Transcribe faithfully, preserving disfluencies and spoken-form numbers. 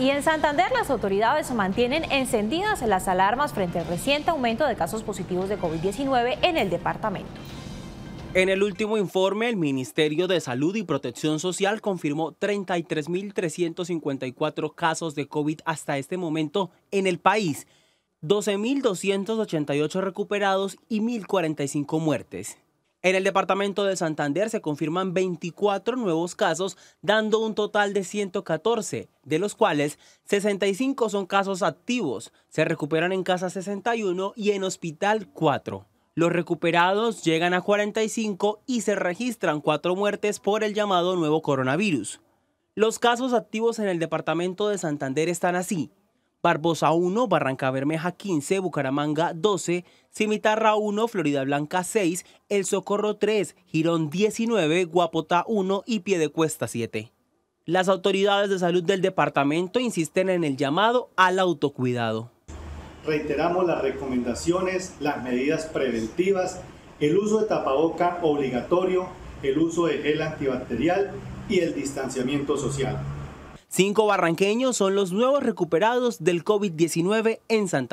Y en Santander, las autoridades mantienen encendidas las alarmas frente al reciente aumento de casos positivos de COVID diecinueve en el departamento. En el último informe, el Ministerio de Salud y Protección Social confirmó treinta y tres mil trescientos cincuenta y cuatro casos de COVID hasta este momento en el país, doce mil doscientos ochenta y ocho recuperados y mil cuarenta y cinco muertes. En el departamento de Santander se confirman veinticuatro nuevos casos, dando un total de ciento catorce, de los cuales sesenta y cinco son casos activos. Se recuperan en casa sesenta y uno y en hospital cuatro. Los recuperados llegan a cuarenta y cinco y se registran cuatro muertes por el llamado nuevo coronavirus. Los casos activos en el departamento de Santander están así: Barbosa uno, Barrancabermeja quince, Bucaramanga doce, Cimitarra uno, Florida Blanca seis, El Socorro tres, Girón diecinueve, Guapotá uno y Piedecuesta siete. Las autoridades de salud del departamento insisten en el llamado al autocuidado. Reiteramos las recomendaciones, las medidas preventivas, el uso de tapaboca obligatorio, el uso de gel antibacterial y el distanciamiento social. Cinco barranqueños son los nuevos recuperados del COVID diecinueve en Santander.